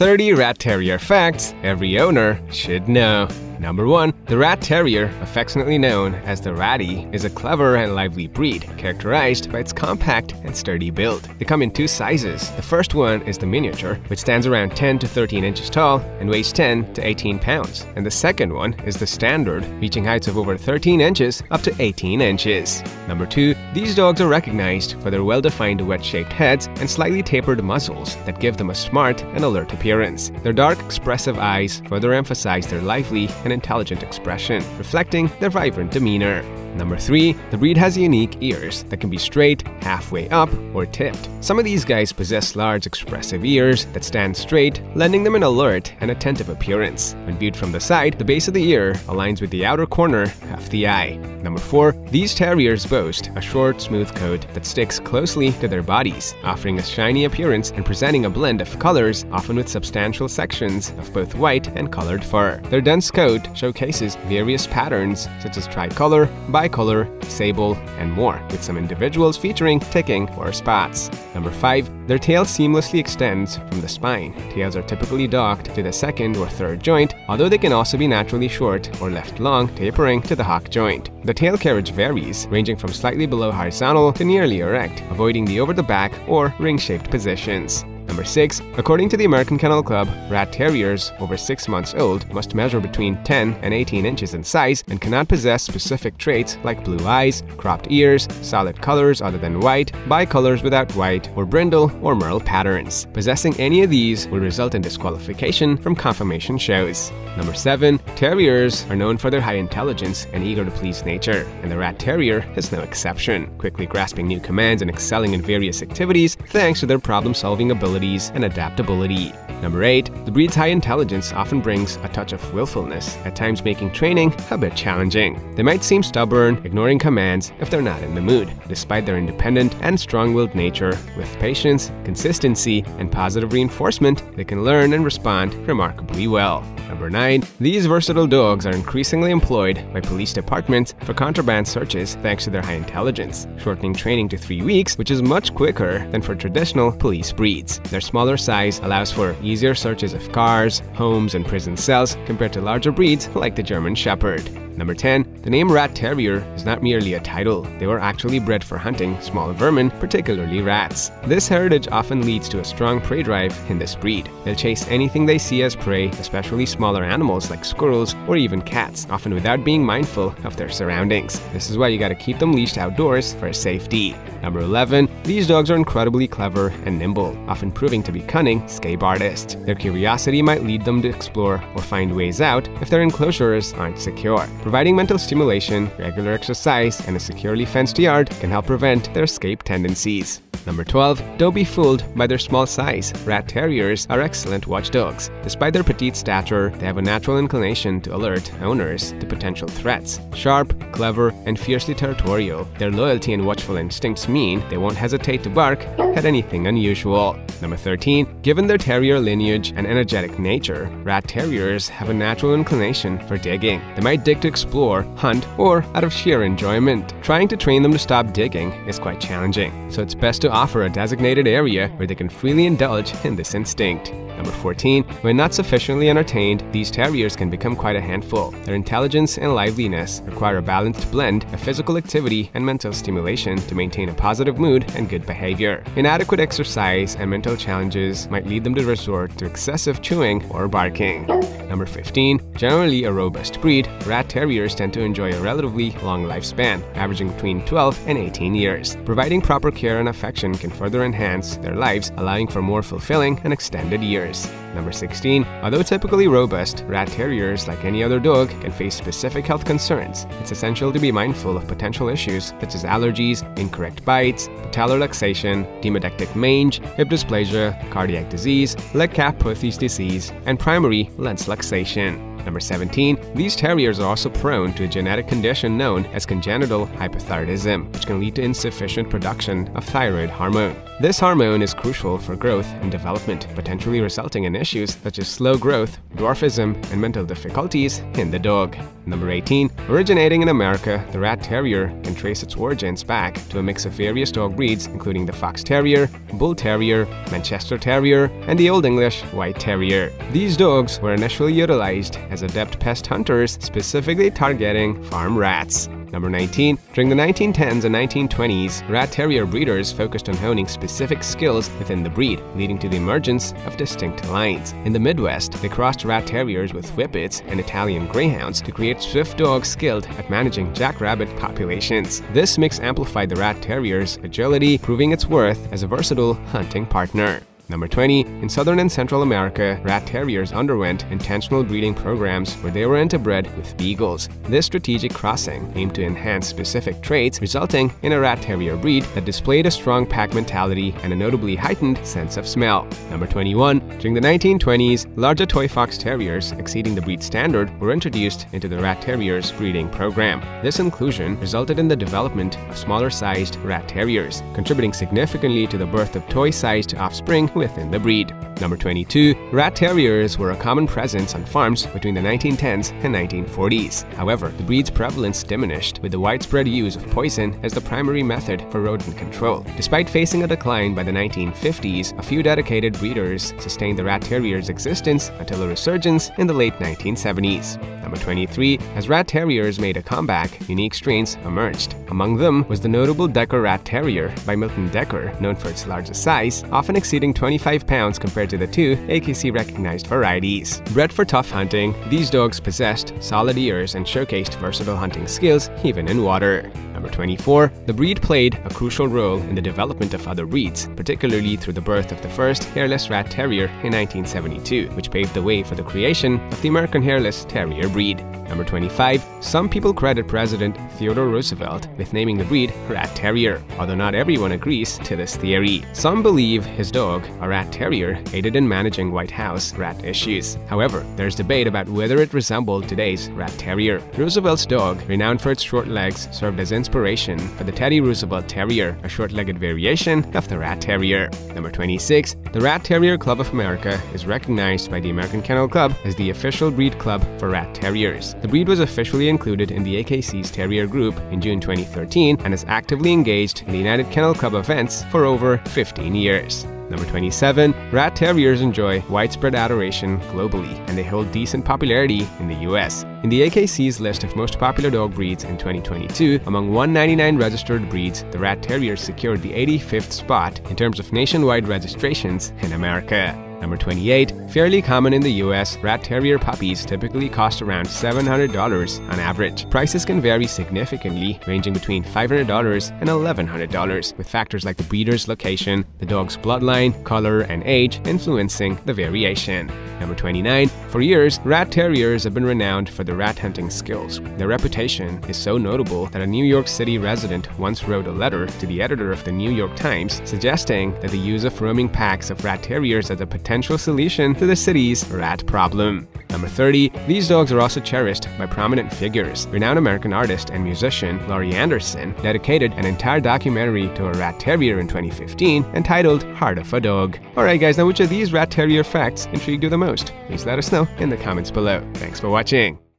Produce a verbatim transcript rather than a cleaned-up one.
thirty Rat Terrier facts every owner should know. Number one. The Rat Terrier, affectionately known as the Rattie, is a clever and lively breed, characterized by its compact and sturdy build. They come in two sizes. The first one is the miniature, which stands around ten to thirteen inches tall and weighs ten to eighteen pounds. And the second one is the standard, reaching heights of over thirteen inches up to eighteen inches. Number two. These dogs are recognized for their well-defined wedge-shaped heads and slightly tapered muzzles that give them a smart and alert appearance. Their dark, expressive eyes further emphasize their lively and intelligent expression, reflecting their vibrant demeanor. Number three. The breed has unique ears that can be straight, halfway up, or tipped. Some of these guys possess large, expressive ears that stand straight, lending them an alert and attentive appearance. When viewed from the side, the base of the ear aligns with the outer corner of the eye. Number four. These terriers boast a short, smooth coat that sticks closely to their bodies, offering a shiny appearance and presenting a blend of colors, often with substantial sections of both white and colored fur. Their dense coat showcases various patterns such as tricolor, bicolor, sable, and more, with some individuals featuring ticking or spots. Number five. Their tail seamlessly extends from the spine. Tails are typically docked to the second or third joint, although they can also be naturally short or left long, tapering to the hock joint. The tail carriage varies, ranging from slightly below horizontal to nearly erect, avoiding the over-the-back or ring-shaped positions. Number six. According to the American Kennel Club, Rat Terriers over six months old must measure between ten and eighteen inches in size and cannot possess specific traits like blue eyes, cropped ears, solid colors other than white, bicolors without white, or brindle or merle patterns. Possessing any of these will result in disqualification from confirmation shows. Number seven. Terriers are known for their high intelligence and eager to please nature, and the Rat Terrier is no exception, quickly grasping new commands and excelling in various activities thanks to their problem-solving ability and adaptability. Number eight. The breed's high intelligence often brings a touch of willfulness, at times making training a bit challenging. They might seem stubborn, ignoring commands if they're not in the mood. Despite their independent and strong-willed nature, with patience, consistency, and positive reinforcement, they can learn and respond remarkably well. Number nine. These versatile dogs are increasingly employed by police departments for contraband searches thanks to their high intelligence, shortening training to three weeks, which is much quicker than for traditional police breeds. Their smaller size allows for easier searches of cars, homes, and prison cells compared to larger breeds like the German Shepherd. Number ten. The name Rat Terrier is not merely a title. They were actually bred for hunting small vermin, particularly rats. This heritage often leads to a strong prey drive in this breed. They'll chase anything they see as prey, especially smaller animals like squirrels or even cats, often without being mindful of their surroundings. This is why you gotta keep them leashed outdoors for safety. Number eleven. These dogs are incredibly clever and nimble, often proving to be cunning escape artists. Their curiosity might lead them to explore or find ways out if their enclosures aren't secure. Providing mental stimulation, regular exercise, and a securely fenced yard can help prevent their escape tendencies. Number twelve. Don't be fooled by their small size. Rat Terriers are excellent watchdogs. Despite their petite stature, they have a natural inclination to alert owners to potential threats. Sharp, clever, and fiercely territorial, their loyalty and watchful instincts mean they won't hesitate to bark at anything unusual. Number thirteen. Given their terrier lineage and energetic nature, Rat Terriers have a natural inclination for digging. They might dig to explore, hunt, or out of sheer enjoyment. Trying to train them to stop digging is quite challenging, so it's best to offer a designated area where they can freely indulge in this instinct. Number fourteen. When not sufficiently entertained, these terriers can become quite a handful. Their intelligence and liveliness require a balanced blend of physical activity and mental stimulation to maintain a positive mood and good behavior. Inadequate exercise and mental challenges might lead them to resort to excessive chewing or barking. Number fifteen. Generally a robust breed, Rat Terriers tend to enjoy a relatively long lifespan, averaging between twelve and eighteen years. Providing proper care and affection can further enhance their lives, allowing for more fulfilling and extended years. Number sixteen. Although typically robust, Rat Terriers, like any other dog, can face specific health concerns. It's essential to be mindful of potential issues such as allergies, incorrect bites, patellar luxation, demodectic mange, hip dysplasia, cardiac disease, Lecap-Perthes disease, and primary lens luxation. Number seventeen. These terriers are also prone to a genetic condition known as congenital hypothyroidism, which can lead to insufficient production of thyroid hormone. This hormone is crucial for growth and development, potentially resulting in issues such as slow growth, dwarfism, and mental difficulties in the dog. Number eighteen. Originating in America, the Rat Terrier can trace its origins back to a mix of various dog breeds including the Fox Terrier, Bull Terrier, Manchester Terrier, and the Old English White Terrier. These dogs were initially utilized as adept pest hunters, specifically targeting farm rats. Number nineteen. During the nineteen tens and nineteen twenties, Rat Terrier breeders focused on honing specific skills within the breed, leading to the emergence of distinct lines. In the Midwest, they crossed Rat Terriers with Whippets and Italian Greyhounds to create swift dogs skilled at managing jackrabbit populations. This mix amplified the Rat Terrier's agility, proving its worth as a versatile hunting partner. Number twenty. In Southern and Central America, Rat Terriers underwent intentional breeding programs where they were interbred with beagles. This strategic crossing aimed to enhance specific traits, resulting in a Rat Terrier breed that displayed a strong pack mentality and a notably heightened sense of smell. Number twenty-one. During the nineteen twenties, larger toy Fox Terriers exceeding the breed standard were introduced into the Rat Terriers breeding program. This inclusion resulted in the development of smaller-sized Rat Terriers, contributing significantly to the birth of toy-sized offspring within the breed. Number twenty-two. Rat Terriers were a common presence on farms between the nineteen tens and nineteen forties. However, the breed's prevalence diminished with the widespread use of poison as the primary method for rodent control. Despite facing a decline by the nineteen fifties, a few dedicated breeders sustained the Rat Terrier's existence until a resurgence in the late nineteen seventies. Number twenty-three. As Rat Terriers made a comeback, unique strains emerged. Among them was the notable Decker Rat Terrier by Milton Decker, known for its larger size, often exceeding twenty-five pounds compared to the two A K C-recognized varieties. Bred for tough hunting, these dogs possessed solid ears and showcased versatile hunting skills even in water. Number twenty-four. The breed played a crucial role in the development of other breeds, particularly through the birth of the first hairless Rat Terrier in nineteen seventy-two, which paved the way for the creation of the American Hairless Terrier breed. Number twenty-five. Some people credit President Theodore Roosevelt with naming the breed Rat Terrier, although not everyone agrees to this theory. Some believe his dog, a Rat Terrier, aided in managing White House rat issues. However, there's debate about whether it resembled today's Rat Terrier. Roosevelt's dog, renowned for its short legs, served as inspiration for the Teddy Roosevelt Terrier, a short-legged variation of the Rat Terrier. Number twenty-six. The Rat Terrier Club of America is recognized by the American Kennel Club as the official breed club for Rat Terriers. The breed was officially included in the A K C's Terrier Group in June twenty thirteen and is actively engaged in the United Kennel Club events for over fifteen years. Number twenty-seven. Rat Terriers enjoy widespread adoration globally, and they hold decent popularity in the U S. In the A K C's list of most popular dog breeds in twenty twenty-two, among one hundred ninety-nine registered breeds, the Rat Terrier secured the eighty-fifth spot in terms of nationwide registrations in America. Number twenty-eight. Fairly common in the U S, Rat Terrier puppies typically cost around seven hundred dollars on average. Prices can vary significantly, ranging between five hundred dollars and eleven hundred dollars, with factors like the breeder's location, the dog's bloodline, color, and age influencing the variation. Number twenty-nine. For years, Rat Terriers have been renowned for their rat hunting skills. Their reputation is so notable that a New York City resident once wrote a letter to the editor of the New York Times suggesting that the use of roaming packs of Rat Terriers as a potential solution to the city's rat problem. Number thirty. These dogs are also cherished by prominent figures. Renowned American artist and musician Laurie Anderson dedicated an entire documentary to a Rat Terrier in twenty fifteen entitled Heart of a Dog. Alright guys, now which of these Rat Terrier facts intrigued you the most? Please let us know in the comments below. Thanks for watching.